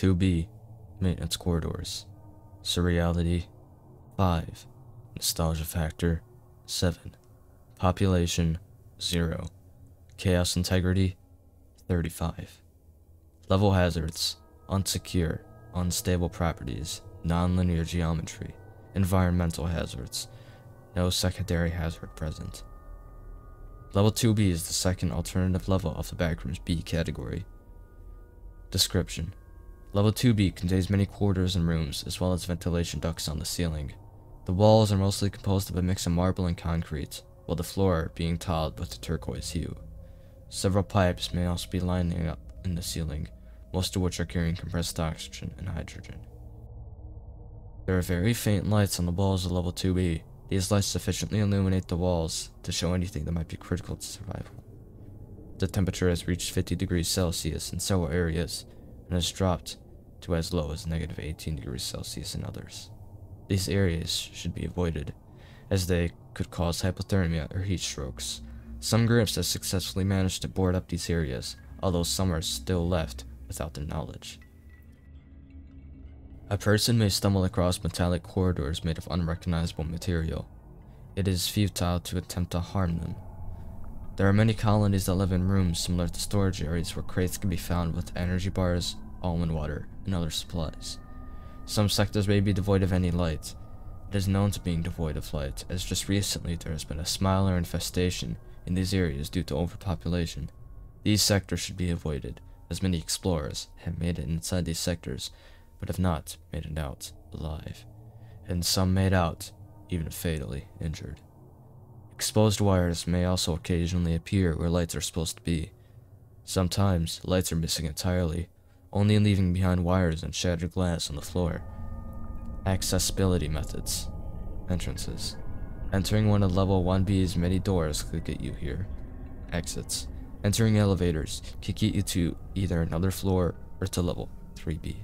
2B, Maintenance Corridors. Surreality, 5. Nostalgia Factor, 7. Population, 0. Chaos Integrity, 35. Level Hazards, Unsecure, Unstable Properties, Nonlinear Geometry, Environmental Hazards. No secondary hazard present. Level 2B is the second alternative level of the Backrooms B category. Description. Level 2B contains many corridors and rooms, as well as ventilation ducts on the ceiling. The walls are mostly composed of a mix of marble and concrete, while the floor being tiled with a turquoise hue. Several pipes may also be lining up in the ceiling, most of which are carrying compressed oxygen and hydrogen. There are very faint lights on the walls of Level 2B. These lights sufficiently illuminate the walls to show anything that might be critical to survival. The temperature has reached 50 degrees Celsius in several areas, and has dropped to as low as negative 18 degrees Celsius in others. These areas should be avoided, as they could cause hypothermia or heat strokes. Some groups have successfully managed to board up these areas, although some are still left without their knowledge. A person may stumble across metallic corridors made of unrecognizable material. It is futile to attempt to harm them. There are many colonies that live in rooms similar to storage areas where crates can be found with energy bars, almond water, and other supplies. Some sectors may be devoid of any light. It is known to being devoid of light, as just recently there has been a smiler infestation in these areas due to overpopulation. These sectors should be avoided, as many explorers have made it inside these sectors, but have not made it out alive, and some made out even fatally injured. Exposed wires may also occasionally appear where lights are supposed to be. Sometimes lights are missing entirely, only leaving behind wires and shattered glass on the floor. Accessibility methods. Entrances. Entering one of level 1B's many doors could get you here. Exits. Entering elevators could get you to either another floor or to level 3B.